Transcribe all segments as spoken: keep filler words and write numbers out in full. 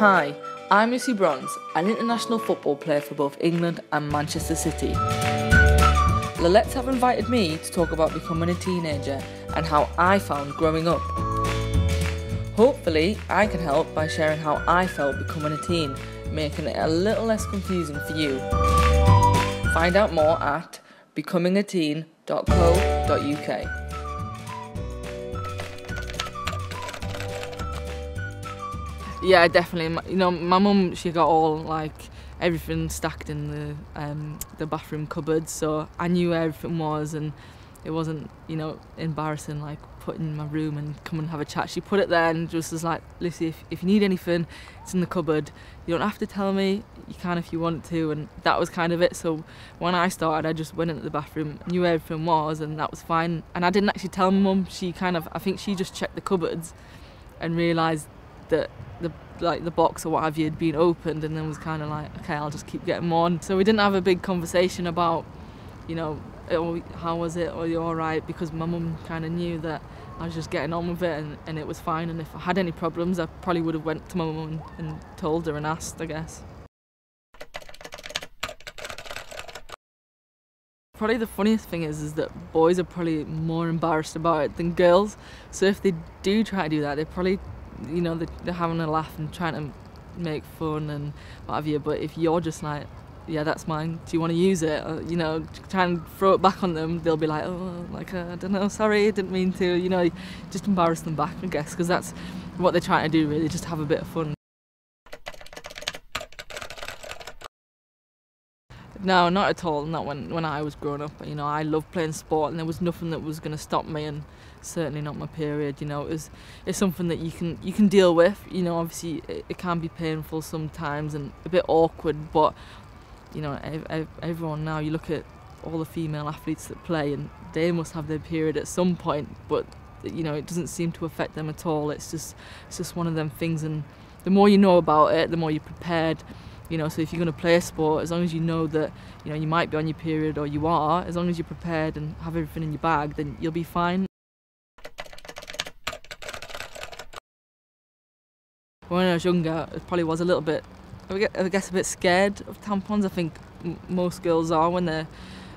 Hi, I'm Lucy Bronze, an international football player for both England and Manchester City. Lil-Lets have invited me to talk about becoming a teenager and how I found growing up. Hopefully, I can help by sharing how I felt becoming a teen, making it a little less confusing for you. Find out more at becoming a teen dot co dot U K. Yeah, definitely. You know, my mum, she got all like everything stacked in the um, the bathroom cupboard, so I knew where everything was, and it wasn't, you know, embarrassing like putting in my room and come and have a chat. She put it there and just was like, Lucy, if, if you need anything, it's in the cupboard. You don't have to tell me. You can if you want to, and that was kind of it. So when I started, I just went into the bathroom, knew where everything was, and that was fine. And I didn't actually tell my mum. She kind of, I think she just checked the cupboards and realised that the like the box or what have you had been opened, and then was kind of like, okay, I'll just keep getting more. So we didn't have a big conversation about, you know, oh, how was it, or you're all right, because my mum kind of knew that I was just getting on with it, and, and it was fine. And if I had any problems, I probably would have went to my mum and, and told her and asked, I guess. Probably the funniest thing is, is that boys are probably more embarrassed about it than girls. So if they do try to do that, they probably, you know, they're having a laugh and trying to make fun and what have you, but if you're just like, yeah, that's mine, do you want to use it, or, you know, try and throw it back on them, they'll be like, oh, like, uh, I don't know, sorry, I didn't mean to, you know, just embarrass them back, I guess, because that's what they're trying to do, really, just have a bit of fun. No, not at all, not when, when I was growing up. You know, I loved playing sport, and there was nothing that was going to stop me, and certainly not my period. You know, it was, it's something that you can, you can deal with. You know, obviously it, it can be painful sometimes and a bit awkward, but, you know, ev ev everyone now, you look at all the female athletes that play, and they must have their period at some point, but, you know, it doesn't seem to affect them at all. It's just, it's just one of them things, and the more you know about it, the more you're prepared. You know, so if you're going to play a sport, as long as you know that, you know, you might be on your period, or you are, as long as you're prepared and have everything in your bag, then you'll be fine. When I was younger, it probably was a little bit, I guess, a bit scared of tampons. I think m most girls are when they're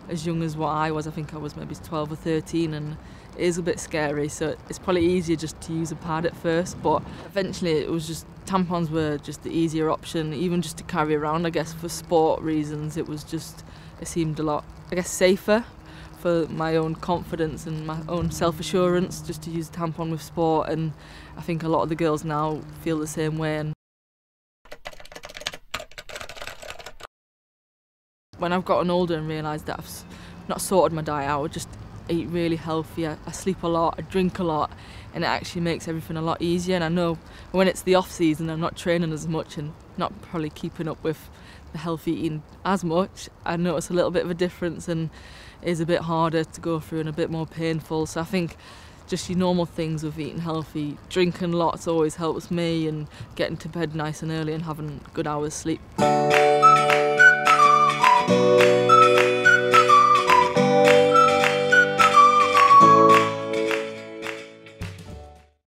as young as what I was. I think I was maybe twelve or thirteen, and it is a bit scary, so it's probably easier just to use a pad at first, but eventually it was just, tampons were just the easier option, even just to carry around, I guess, for sport reasons. It was just, it seemed a lot, I guess, safer for my own confidence and my own self-assurance, just to use a tampon with sport, and I think a lot of the girls now feel the same way. And when I've gotten older and realised that I've not sorted my diet out, I just eat really healthy, I, I sleep a lot, I drink a lot, and it actually makes everything a lot easier. And I know when it's the off season, I'm not training as much and not probably keeping up with the healthy eating as much, I notice a little bit of a difference, and it is a bit harder to go through and a bit more painful. So I think just your normal things of eating healthy, drinking lots always helps me, and getting to bed nice and early and having good hours sleep.